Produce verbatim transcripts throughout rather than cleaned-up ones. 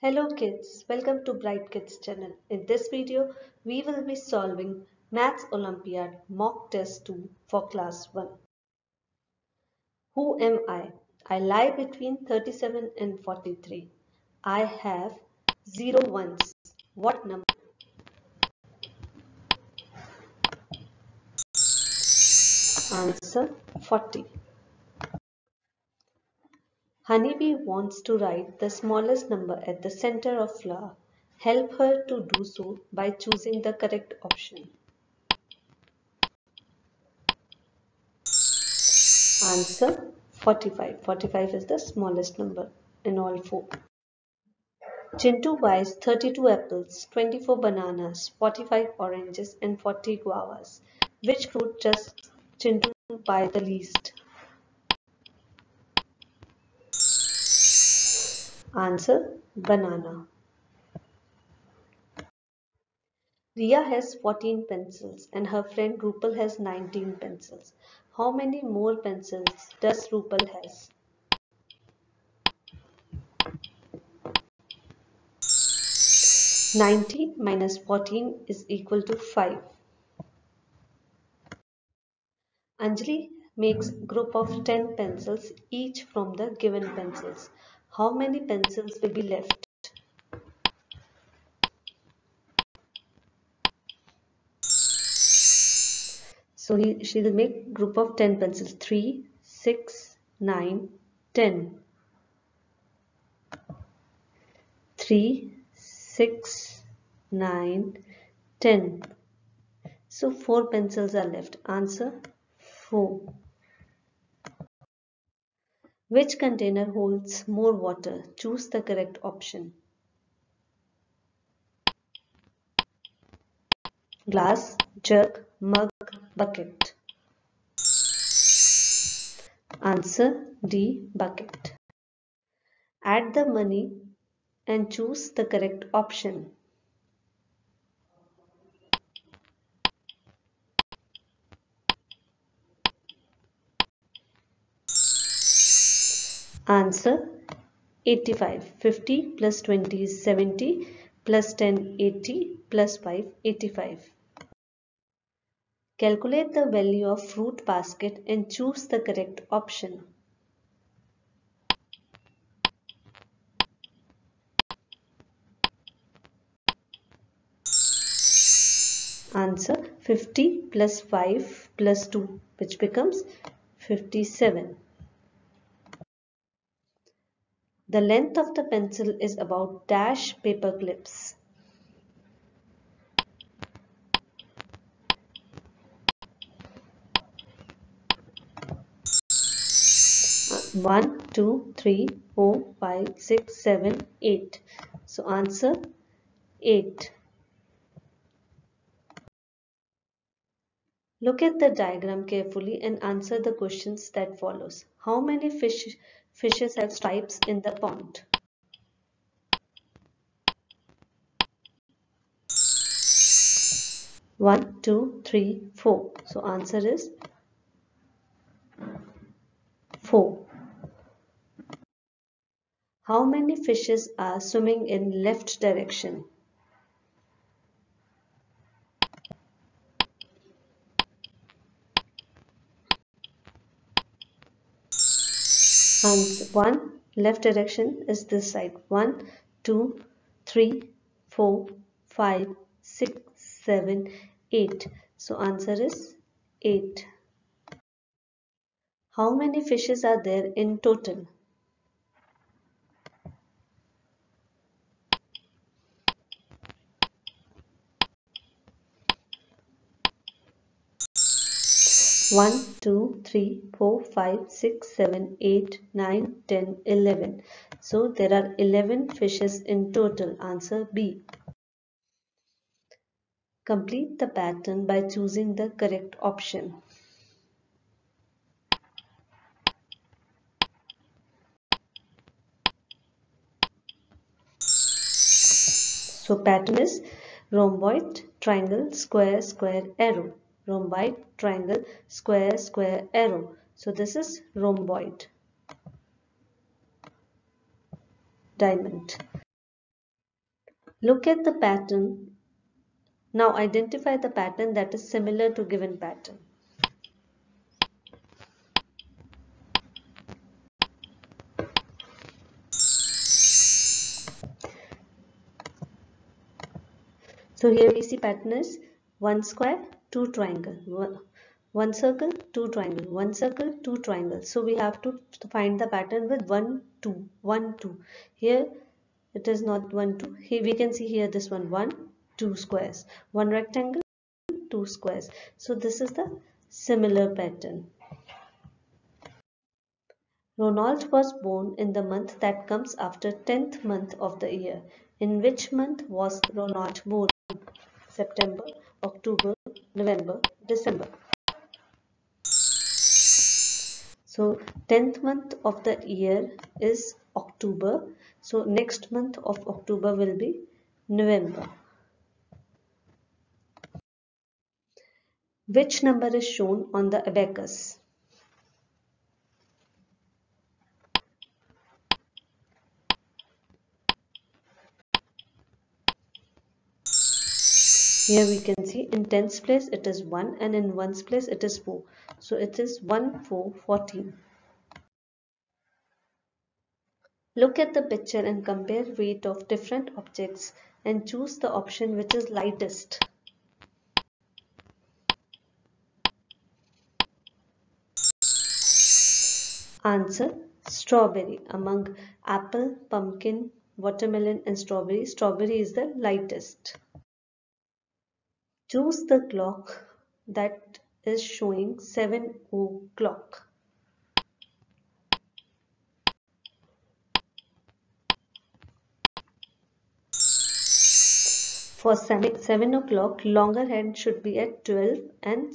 Hello kids, welcome to Bright Kids channel. In this video, we will be solving Maths Olympiad Mock Test two for class one. Who am I? I lie between thirty-seven and forty-three. I have zero ones. What number? Answer forty. Honeybee wants to write the smallest number at the center of flower. Help her to do so by choosing the correct option. Answer forty-five. forty-five is the smallest number in all four. Chintu buys thirty-two apples, twenty-four bananas, forty-five oranges and forty guavas. Which fruit does Chintu buy the least? Answer, banana. Ria has fourteen pencils and her friend Rupal has nineteen pencils. How many more pencils does Rupal has? nineteen minus fourteen is equal to five. Anjali makes a group of ten pencils, each from the given pencils. How many pencils will be left? So he, she will make a group of ten pencils. three, six, nine, ten. three, six, nine, ten. So four pencils are left. Answer. four. Which container holds more water? Choose the correct option. Glass, jug, mug, bucket. Answer D, bucket. Add the money and choose the correct option. Answer eighty-five. fifty plus twenty is seventy, plus ten eighty, plus five eighty-five. Calculate the value of fruit basket and choose the correct option. Answer fifty plus five plus two, which becomes fifty-seven. The length of the pencil is about dash paper clips. one, two, three, four, five, six, seven, eight. So answer eight. Look at the diagram carefully and answer the questions that follows. How many fish Fishes have stripes in the pond? one, two, three, four. So answer is four. How many fishes are swimming in left direction? one, left direction is this side. one, two, three, four, five, six, seven, eight. So answer is eight. How many fishes are there in total? one, two, three, four, five, six, seven, eight, nine, ten, eleven. So there are eleven fishes in total. Answer B. Complete the pattern by choosing the correct option. So pattern is rhomboid, triangle, square, square, arrow. Rhomboid, triangle, square, square, arrow. So this is rhomboid. Diamond. Look at the pattern. Now identify the pattern that is similar to given pattern. So here we see pattern is one square, two triangle, one circle, two triangle, one circle, two triangle. So we have to find the pattern with one, two, one, two. Here it is not one, two. Here we can see here this one, one, two squares, one rectangle, two squares. So this is the similar pattern. Ronald was born in the month that comes after tenth month of the year. In which month was Ronald born? September, October, November, December. So tenth month of the year is October. So next month of October will be November. Which number is shown on the abacus? Here we can see in tens place it is one and in ones place it is four. So it is one, four, fourteen. Look at the picture and compare weight of different objects and choose the option which is lightest. Answer: strawberry. Among apple, pumpkin, watermelon and strawberry, strawberry is the lightest. Choose the clock that is showing seven o'clock. For seven o'clock, longer hand should be at twelve and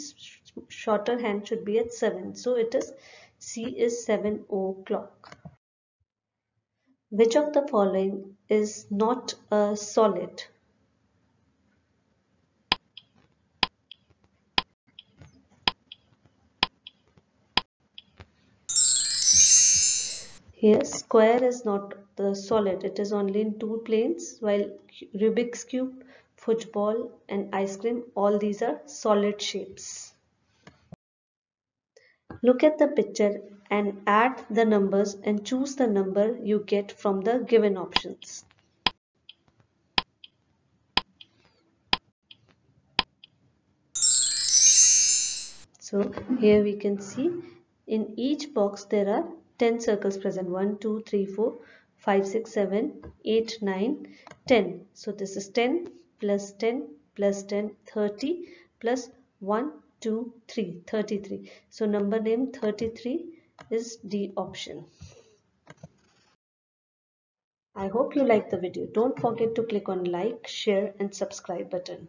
shorter hand should be at seven. So it is C is seven o'clock. Which of the following is not a solid? Here square is not the solid, it is only in two planes, while Rubik's cube, football and ice cream, all these are solid shapes. Look at the picture and add the numbers and choose the number you get from the given options. So here we can see in each box there are ten circles present. one, two, three, four, five, six, seven, eight, nine, ten. So this is ten plus ten plus ten, thirty plus one, two, three, thirty-three. So number name thirty-three is D option. I hope you like the video. Don't forget to click on like, share and subscribe button.